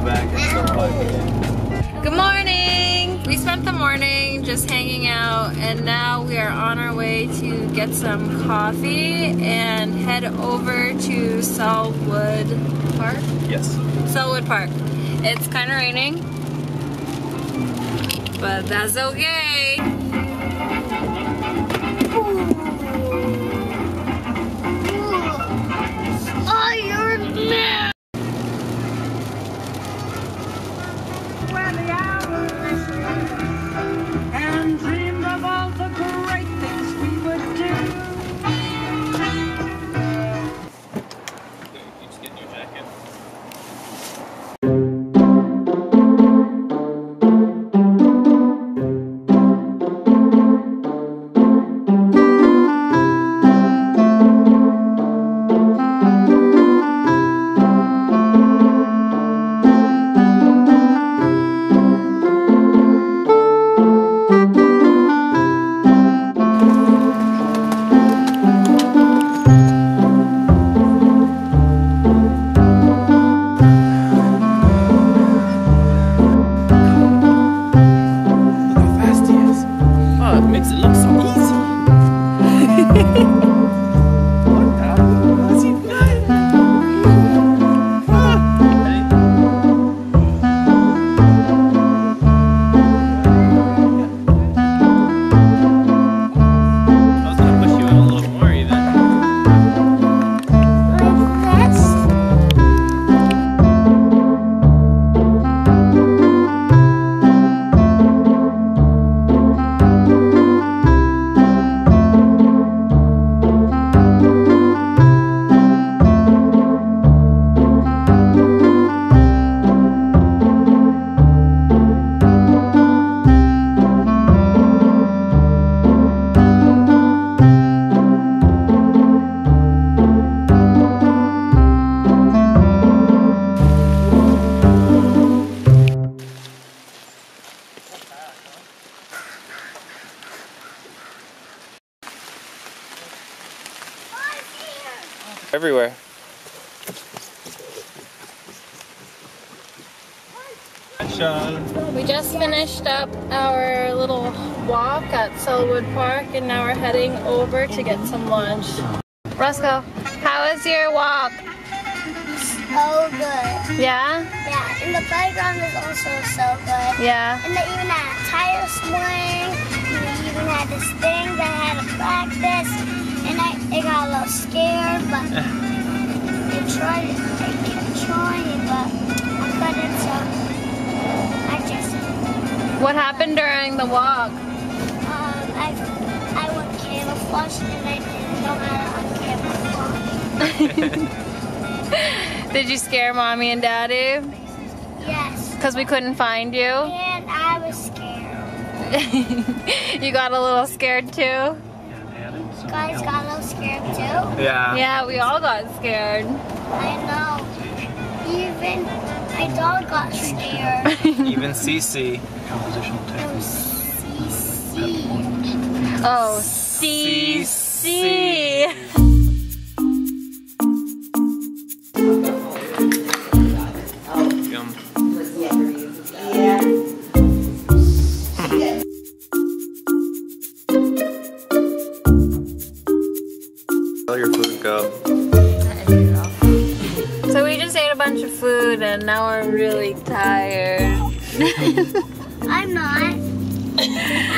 the back and stuff like that. Good morning! We spent the morning just hanging out, and now we are on our way to get some coffee and head over to Selwood Park? Yes. Selwood Park. It's kind of raining, but that's okay. Everywhere. We just finished up our little walk at Selwood Park, and now we're heading over to get some lunch. Roscoe, how was your walk? So good. Yeah? Yeah, and the playground is also so good. Yeah. And they even had a tire swing, and they even had this thing that had a practice. And I got a little scared, but I kept trying, but I couldn't, so I just... What happened during the walk? I went camouflage, and I didn't know how to uncamouflage. Did you scare Mommy and Daddy? Yes. Because we couldn't find you? And I was scared. You got a little scared too? Guys got a little scared too. Yeah. Yeah, we all got scared. I know. Even my dog got scared. Even Cece. Cece. Oh, Cece. So we just ate a bunch of food and now we're really tired. I'm not.